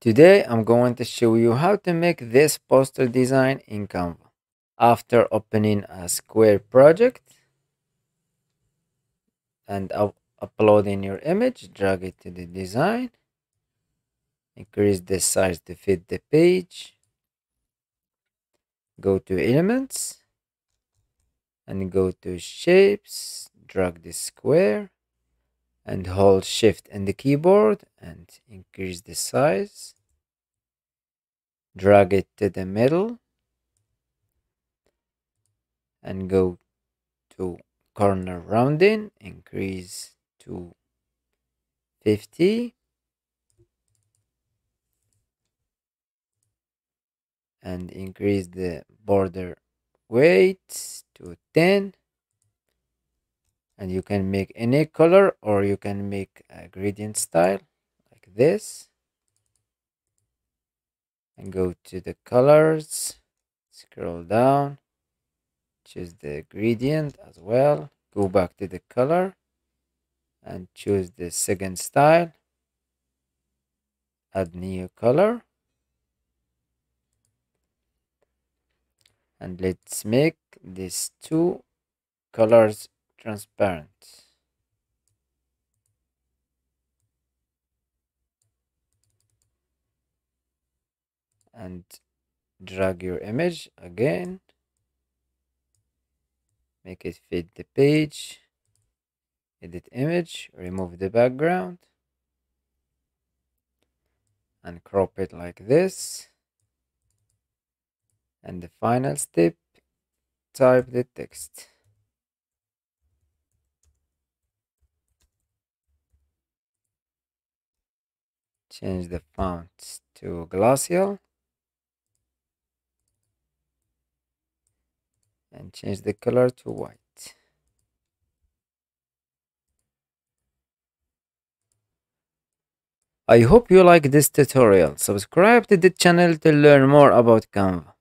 Today I'm going to show you how to make this poster design in Canva. After opening a square project and uploading your image, drag it to the design, increase the size to fit the page, go to Elements and go to Shapes, drag the square and hold Shift and the keyboard and increase the size, drag it to the middle and go to corner rounding, increase to 50 and increase the border weight to 10. And you can make any color or you can make a gradient style like this. And go to the colors, scroll down, choose the gradient as well, go back to the color and choose the second style, add new color. And let's make these two colors transparent. And drag your image again. Make it fit the page. Edit image. Remove the background. And crop it like this. And the final step, type the text. Change the font to Glacial and change the color to white. I hope you like this tutorial. Subscribe to the channel to learn more about Canva.